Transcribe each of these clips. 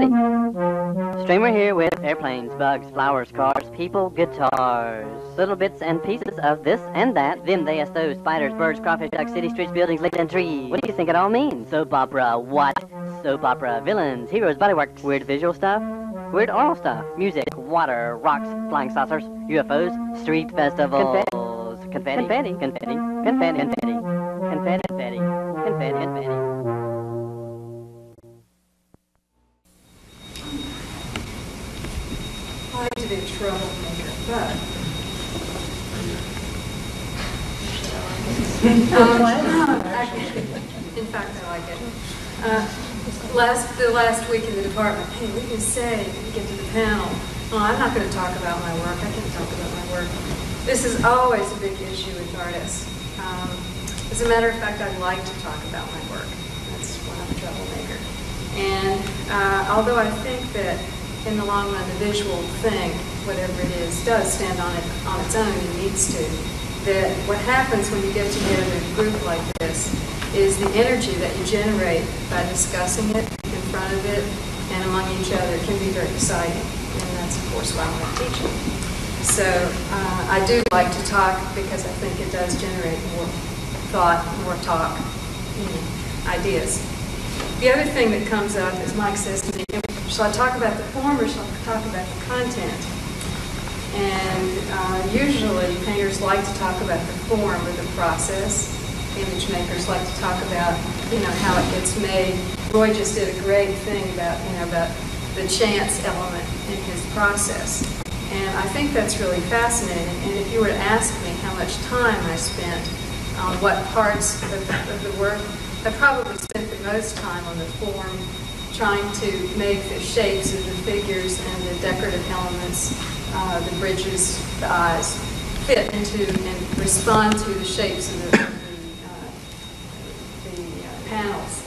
Confetti. Streamer here with airplanes, bugs, flowers, cars, people, guitars, little bits and pieces of this and that, them, they, us, those, spiders, birds, crawfish, ducks, city, streets, buildings, lakes, and trees. What do you think it all means? Soap opera, what? Soap opera, villains, heroes, bodywork, weird visual stuff, weird oral stuff, music, water, rocks, flying saucers, UFOs, street festivals, confetti, confetti, confetti, confetti, confetti, confetti, confetti, confetti, confetti. I like to be a troublemaker, but... in fact, I like it. The last week in the department, hey, what do you say when you get to the panel? Oh, I'm not going to talk about my work. I can't talk about my work. This is always a big issue with artists. As a matter of fact, I like to talk about my work. That's why I'm a troublemaker. And although I think that in the long run, the visual thing, whatever it is, does stand on its own and needs to, that what happens when you get together in a group like this is the energy that you generate by discussing it, in front of it, and among each other can be very exciting. And that's, of course, why I'm teaching. So I do like to talk because I think it does generate more thought, more talk, ideas. The other thing that comes up is Mike says to me, shall I talk about the form or shall I talk about the content? And usually painters like to talk about the form or the process. Image makers like to talk about, how it gets made. Roy just did a great thing about, about the chance element in his process. And I think that's really fascinating. And if you were to ask me how much time I spent on what parts of the work, I probably spent the most time on the form, trying to make the shapes of the figures and the decorative elements, the bridges, the eyes, fit into and respond to the shapes of the panels.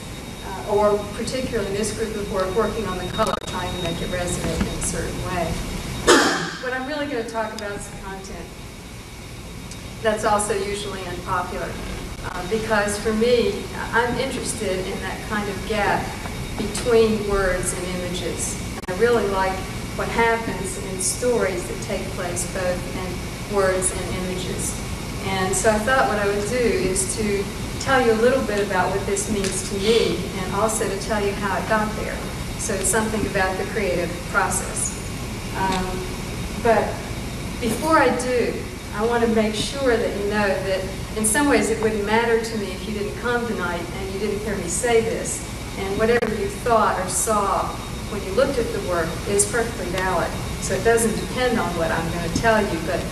Or particularly in this group of work, working on the color, trying to make it resonate in a certain way. What I'm really going to talk about is the content. That's also usually unpopular. Because for me, I'm interested in that kind of gap between words and images. And I really like what happens in stories that take place both in words and images. And so I thought what I would do is to tell you a little bit about what this means to me and also to tell you how it got there. So it's something about the creative process. But before I do, I want to make sure that you know that in some ways it wouldn't matter to me if you didn't come tonight and you didn't hear me say this. And whatever you thought or saw when you looked at the work is perfectly valid. So it doesn't depend on what I'm going to tell you, but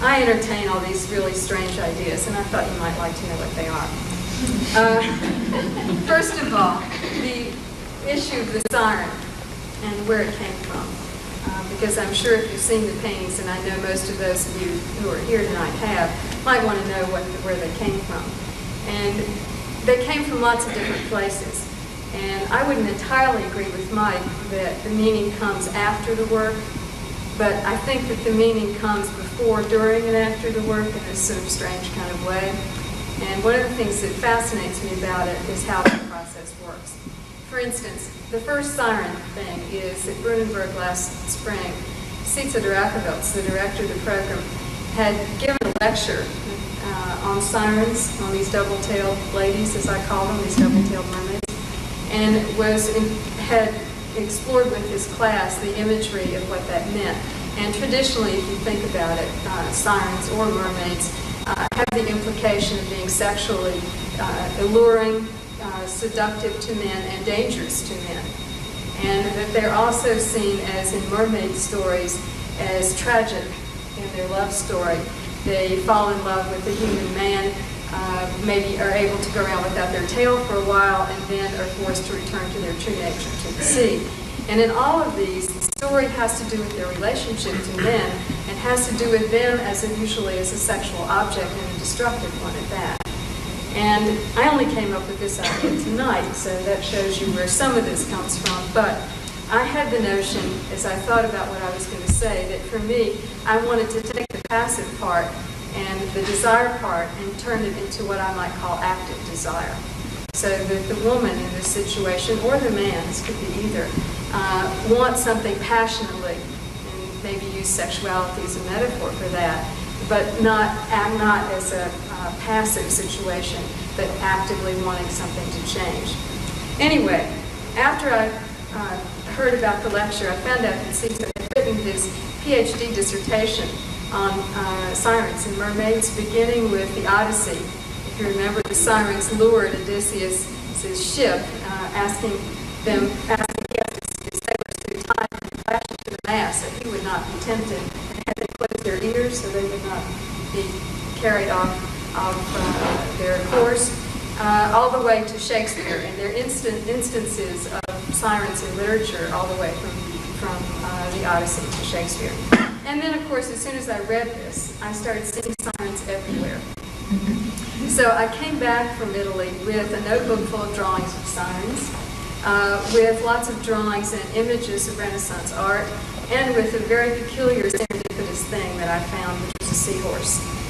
I entertain all these really strange ideas, and I thought you might like to know what they are. First of all, the issue of the siren and where it came from. Because I'm sure if you've seen the paintings, and I know most of those of you who are here tonight have, might want to know where they came from. And they came from lots of different places. And I wouldn't entirely agree with Mike that the meaning comes after the work, but I think that the meaning comes before, during, and after the work in a sort of strange kind of way. And one of the things that fascinates me about it is how the process works. For instance, the first siren thing is at Brunnenburg last spring, Sitsa de Rachevils, the director of the program, had given a lecture on sirens, on these double-tailed ladies, as I call them, these double-tailed mermaids, and had explored with his class the imagery of what that meant. And traditionally, if you think about it, sirens or mermaids have the implication of being sexually alluring, seductive to men, and dangerous to men. And that they're also seen as, in mermaid stories, as tragic in their love story. They fall in love with the human man, maybe are able to go around without their tail for a while, and then are forced to return to their true nature, to the sea. And in all of these, the story has to do with their relationship to men, and has to do with them as usually as a sexual object, and a destructive one at that. And I only came up with this idea tonight, so that shows you where some of this comes from. But I had the notion, as I thought about what I was going to say, that for me, I wanted to take the passive part and the desire part and turn it into what I might call active desire. So the woman in this situation, or the man, this could be either, wants something passionately, and maybe use sexuality as a metaphor for that, but not as a passive situation, but actively wanting something to change. Anyway, after I heard about the lecture, I found out that C.T. had written his PhD dissertation on sirens and mermaids, beginning with the Odyssey. If you remember, the sirens lured Odysseus' ship, asking guests to sailors through time and flash to the mast, so he would not be tempted, and had they closed their ears so they would not be carried off their course, all the way to Shakespeare, and there are instances of sirens in literature all the way from the Odyssey to Shakespeare. And then, of course, as soon as I read this, I started seeing sirens everywhere. So I came back from Italy with a notebook full of drawings of sirens, with lots of drawings and images of Renaissance art, and with a very peculiar serendipitous thing that I found, which was a seahorse.